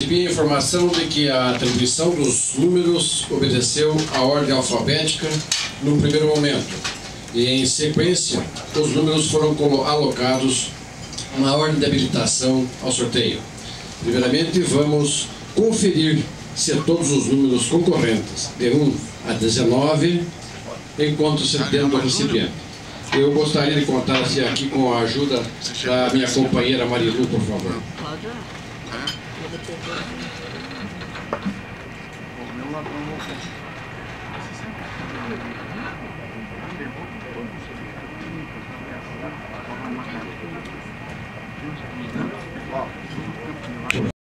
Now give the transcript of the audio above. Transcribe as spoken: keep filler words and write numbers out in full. Recebi a informação de que a atribuição dos números obedeceu à ordem alfabética no primeiro momento e, em sequência, os números foram alocados na ordem de habilitação ao sorteio. Primeiramente, vamos conferir se todos os números concorrentes, de um a dezenove, encontram-se dentro do recipiente. Eu gostaria de contar se aqui com a ajuda da minha companheira Marilu, por favor. Thank you.